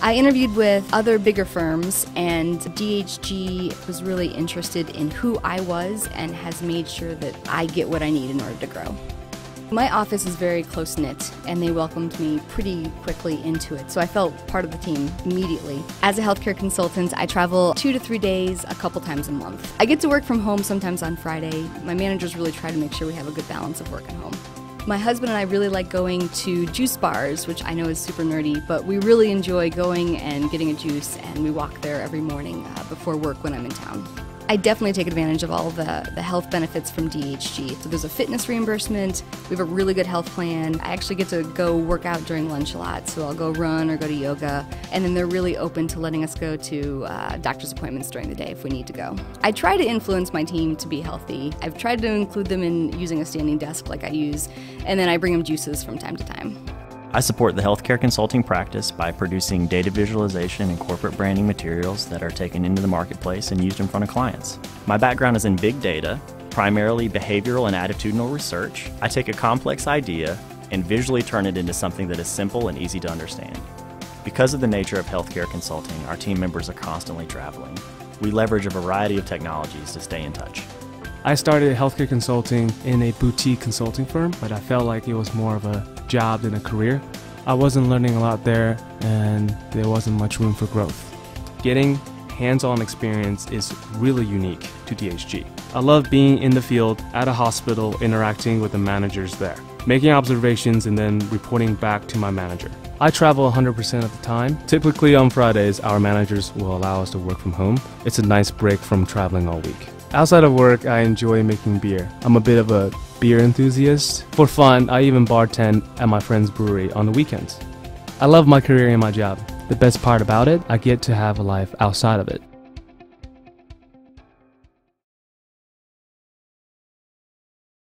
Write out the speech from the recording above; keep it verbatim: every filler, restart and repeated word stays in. I interviewed with other bigger firms, and D H G was really interested in who I was and has made sure that I get what I need in order to grow. My office is very close-knit, and they welcomed me pretty quickly into it, so I felt part of the team immediately. As a healthcare consultant, I travel two to three days, a couple times a month. I get to work from home sometimes on Friday. My managers really try to make sure we have a good balance of work and home. My husband and I really like going to juice bars, which I know is super nerdy, but we really enjoy going and getting a juice, and we walk there every morning uh, before work when I'm in town. I definitely take advantage of all the, the health benefits from D H G. So there's a fitness reimbursement, we have a really good health plan. I actually get to go work out during lunch a lot, so I'll go run or go to yoga. And then they're really open to letting us go to uh, doctor's appointments during the day if we need to go. I try to influence my team to be healthy. I've tried to include them in using a standing desk like I use, and then I bring them juices from time to time. I support the healthcare consulting practice by producing data visualization and corporate branding materials that are taken into the marketplace and used in front of clients. My background is in big data, primarily behavioral and attitudinal research. I take a complex idea and visually turn it into something that is simple and easy to understand. Because of the nature of healthcare consulting, our team members are constantly traveling. We leverage a variety of technologies to stay in touch. I started healthcare consulting in a boutique consulting firm, but I felt like it was more of a job than a career. I wasn't learning a lot there, and there wasn't much room for growth. Getting hands-on experience is really unique to D H G. I love being in the field, at a hospital, interacting with the managers there, making observations and then reporting back to my manager. I travel one hundred percent of the time. Typically on Fridays, our managers will allow us to work from home. It's a nice break from traveling all week. Outside of work, I enjoy making beer. I'm a bit of a beer enthusiast. For fun, I even bartend at my friend's brewery on the weekends. I love my career and my job. The best part about it, I get to have a life outside of it.